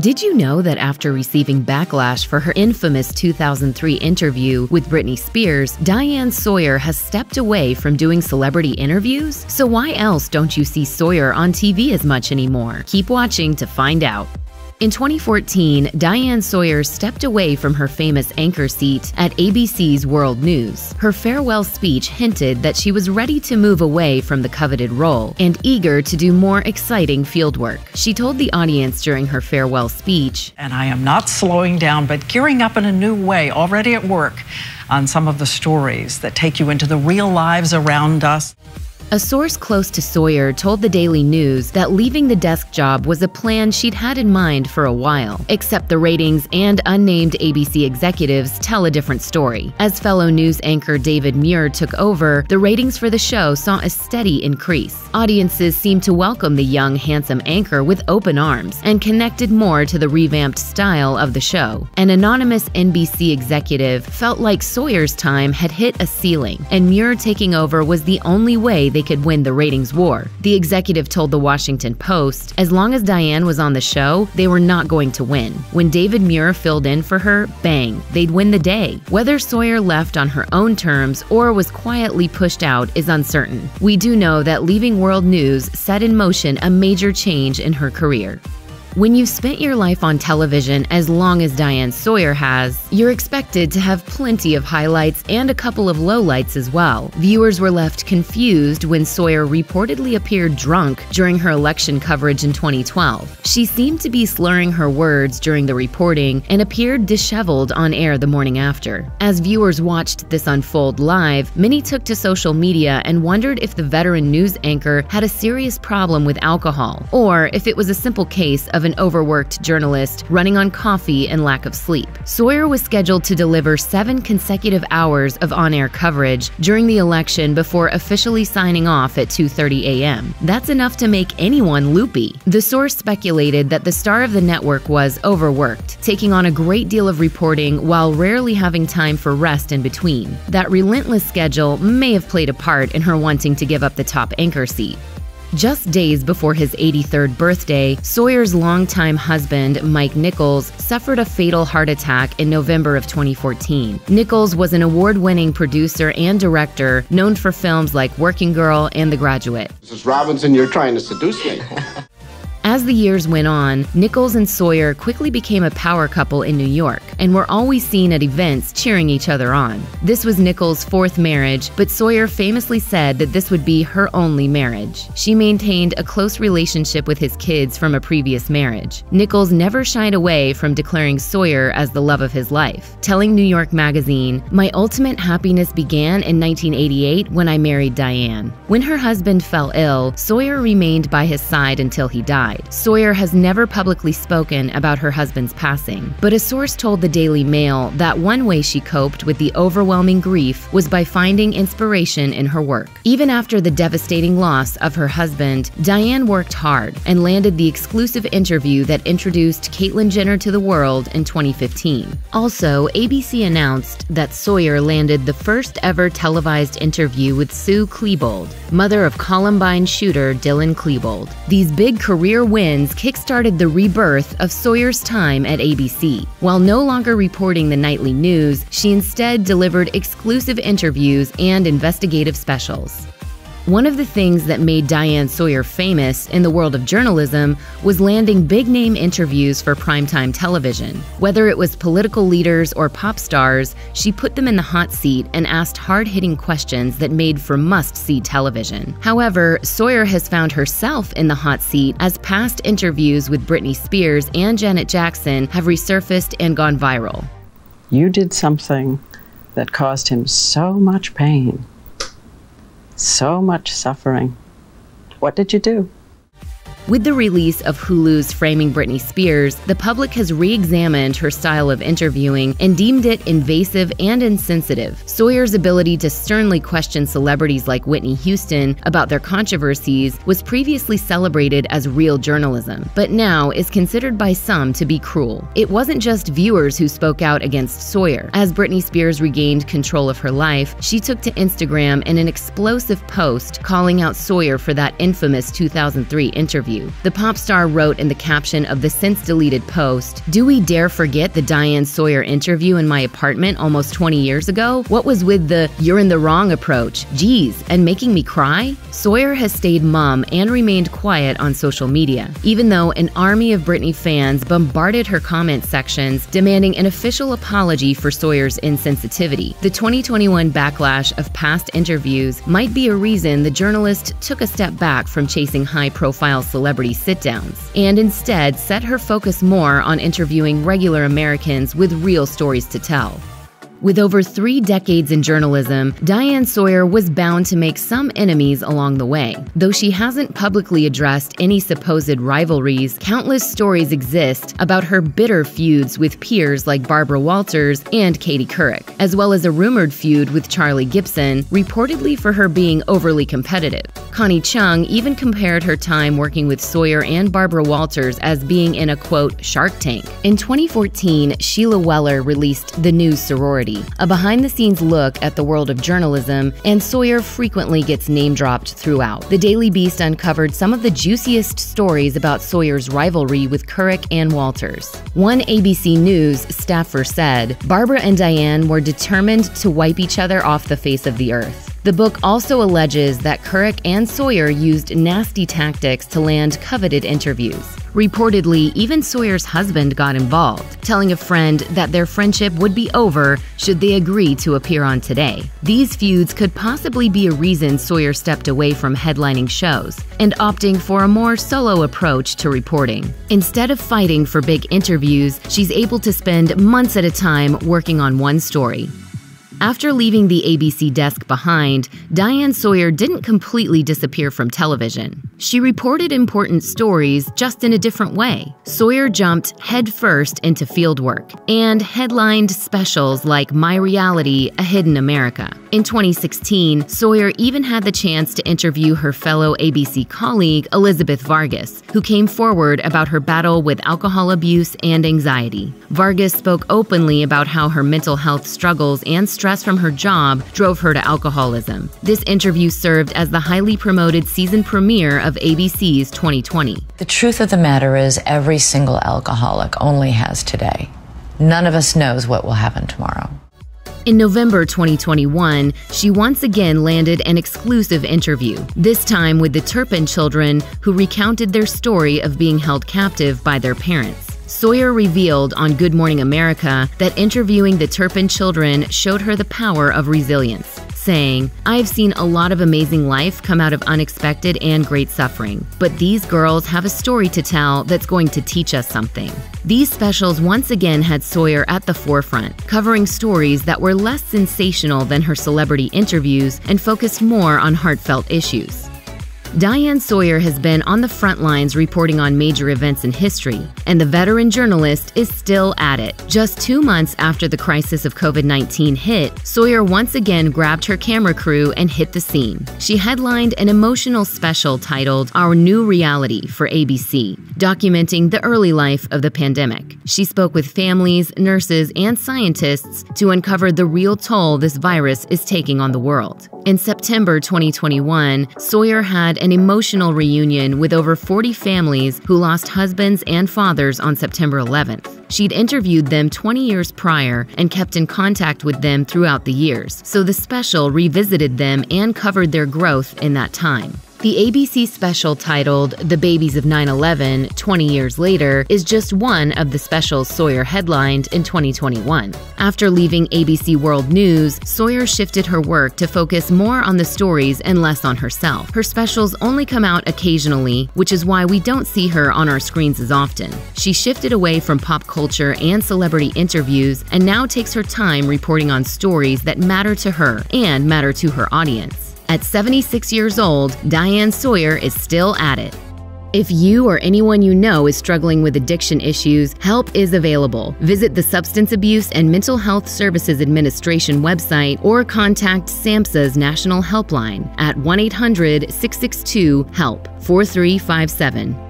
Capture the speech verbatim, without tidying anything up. Did you know that after receiving backlash for her infamous two thousand three interview with Britney Spears, Diane Sawyer has stepped away from doing celebrity interviews? So why else don't you see Sawyer on T V as much anymore? Keep watching to find out. In twenty fourteen, Diane Sawyer stepped away from her famous anchor seat at A B C's World News. Her farewell speech hinted that she was ready to move away from the coveted role and eager to do more exciting fieldwork. She told the audience during her farewell speech, "And I am not slowing down, but gearing up in a new way, already at work on some of the stories that take you into the real lives around us." A source close to Sawyer told the Daily News that leaving the desk job was a plan she'd had in mind for a while, except the ratings and unnamed A B C executives tell a different story. As fellow news anchor David Muir took over, the ratings for the show saw a steady increase. Audiences seemed to welcome the young, handsome anchor with open arms and connected more to the revamped style of the show. An anonymous N B C executive felt like Sawyer's time had hit a ceiling, and Muir taking over was the only way they could win the ratings war. The executive told the Washington Post, as long as Diane was on the show, they were not going to win. When David Muir filled in for her, bang, they'd win the day. Whether Sawyer left on her own terms or was quietly pushed out is uncertain. We do know that leaving World News set in motion a major change in her career. When you've spent your life on television as long as Diane Sawyer has, you're expected to have plenty of highlights and a couple of lowlights as well. Viewers were left confused when Sawyer reportedly appeared drunk during her election coverage in twenty twelve. She seemed to be slurring her words during the reporting and appeared disheveled on air the morning after. As viewers watched this unfold live, many took to social media and wondered if the veteran news anchor had a serious problem with alcohol, or if it was a simple case of an overworked journalist running on coffee and lack of sleep. Sawyer was scheduled to deliver seven consecutive hours of on-air coverage during the election before officially signing off at two thirty a m That's enough to make anyone loopy. The source speculated that the star of the network was overworked, taking on a great deal of reporting while rarely having time for rest in between. That relentless schedule may have played a part in her wanting to give up the top anchor seat. Just days before his eighty-third birthday, Sawyer's longtime husband, Mike Nichols, suffered a fatal heart attack in November of twenty fourteen. Nichols was an award-winning producer and director known for films like Working Girl and The Graduate. "Missus Robinson, you're trying to seduce me." As the years went on, Nichols and Sawyer quickly became a power couple in New York and were always seen at events cheering each other on. This was Nichols' fourth marriage, but Sawyer famously said that this would be her only marriage. She maintained a close relationship with his kids from a previous marriage. Nichols never shied away from declaring Sawyer as the love of his life, telling New York Magazine, "My ultimate happiness began in nineteen eighty-eight when I married Diane." When her husband fell ill, Sawyer remained by his side until he died. Sawyer has never publicly spoken about her husband's passing, but a source told the Daily Mail that one way she coped with the overwhelming grief was by finding inspiration in her work. Even after the devastating loss of her husband, Diane worked hard and landed the exclusive interview that introduced Caitlyn Jenner to the world in twenty fifteen. Also, A B C announced that Sawyer landed the first ever televised interview with Sue Klebold, mother of Columbine shooter Dylan Klebold. These big career wins kickstarted the rebirth of Sawyer's time at A B C. While no longer reporting the nightly news, she instead delivered exclusive interviews and investigative specials. One of the things that made Diane Sawyer famous in the world of journalism was landing big-name interviews for primetime television. Whether it was political leaders or pop stars, she put them in the hot seat and asked hard-hitting questions that made for must-see television. However, Sawyer has found herself in the hot seat as past interviews with Britney Spears and Janet Jackson have resurfaced and gone viral. "You did something that caused him so much pain. So much suffering. What did you do?" With the release of Hulu's Framing Britney Spears, the public has re-examined her style of interviewing and deemed it invasive and insensitive. Sawyer's ability to sternly question celebrities like Whitney Houston about their controversies was previously celebrated as real journalism, but now is considered by some to be cruel. It wasn't just viewers who spoke out against Sawyer. As Britney Spears regained control of her life, she took to Instagram in an explosive post calling out Sawyer for that infamous two thousand three interview. interview. The pop star wrote in the caption of the since-deleted post, "Do we dare forget the Diane Sawyer interview in my apartment almost twenty years ago? What was with the you're in the wrong approach, geez, and making me cry?" Sawyer has stayed mum and remained quiet on social media, even though an army of Britney fans bombarded her comment sections demanding an official apology for Sawyer's insensitivity. The twenty twenty-one backlash of past interviews might be a reason the journalist took a step back from chasing high-profile celebrity sit-downs and instead set her focus more on interviewing regular Americans with real stories to tell. With over three decades in journalism, Diane Sawyer was bound to make some enemies along the way. Though she hasn't publicly addressed any supposed rivalries, countless stories exist about her bitter feuds with peers like Barbara Walters and Katie Couric, as well as a rumored feud with Charlie Gibson, reportedly for her being overly competitive. Connie Chung even compared her time working with Sawyer and Barbara Walters as being in a, quote, shark tank. In twenty fourteen, Sheila Weller released The News Sorority, a behind-the-scenes look at the world of journalism, and Sawyer frequently gets name-dropped throughout. The Daily Beast uncovered some of the juiciest stories about Sawyer's rivalry with Couric and Walters. One A B C News staffer said, "Barbara and Diane were determined to wipe each other off the face of the earth." The book also alleges that Couric and Sawyer used nasty tactics to land coveted interviews. Reportedly, even Sawyer's husband got involved, telling a friend that their friendship would be over should they agree to appear on Today. These feuds could possibly be a reason Sawyer stepped away from headlining shows and opting for a more solo approach to reporting. Instead of fighting for big interviews, she's able to spend months at a time working on one story. After leaving the A B C desk behind, Diane Sawyer didn't completely disappear from television. She reported important stories, just in a different way. Sawyer jumped headfirst into fieldwork and headlined specials like My Reality, A Hidden America. In twenty sixteen, Sawyer even had the chance to interview her fellow A B C colleague Elizabeth Vargas, who came forward about her battle with alcohol abuse and anxiety. Vargas spoke openly about how her mental health struggles and stress Stress from her job drove her to alcoholism. This interview served as the highly promoted season premiere of A B C's twenty twenty. The truth of the matter is every single alcoholic only has today. None of us knows what will happen tomorrow. In November twenty twenty-one, she once again landed an exclusive interview, this time with the Turpin children, who recounted their story of being held captive by their parents. Sawyer revealed on Good Morning America that interviewing the Turpin children showed her the power of resilience, saying, "I've seen a lot of amazing life come out of unexpected and great suffering, but these girls have a story to tell that's going to teach us something." These specials once again had Sawyer at the forefront, covering stories that were less sensational than her celebrity interviews and focused more on heartfelt issues. Diane Sawyer has been on the front lines reporting on major events in history, and the veteran journalist is still at it. Just two months after the crisis of COVID nineteen hit, Sawyer once again grabbed her camera crew and hit the scene. She headlined an emotional special titled Our New Reality for A B C, documenting the early life of the pandemic. She spoke with families, nurses, and scientists to uncover the real toll this virus is taking on the world. In September twenty twenty-one, Sawyer had an emotional reunion with over forty families who lost husbands and fathers on September eleventh. She'd interviewed them twenty years prior and kept in contact with them throughout the years, so the special revisited them and covered their growth in that time. The A B C special titled The Babies of nine eleven, twenty years Later, is just one of the specials Sawyer headlined in twenty twenty-one. After leaving A B C World News, Sawyer shifted her work to focus more on the stories and less on herself. Her specials only come out occasionally, which is why we don't see her on our screens as often. She shifted away from pop culture and celebrity interviews and now takes her time reporting on stories that matter to her and matter to her audience. At seventy-six years old, Diane Sawyer is still at it. If you or anyone you know is struggling with addiction issues, help is available. Visit the Substance Abuse and Mental Health Services Administration website or contact SAMHSA's National Helpline at one eight hundred, six six two, HELP four three five seven.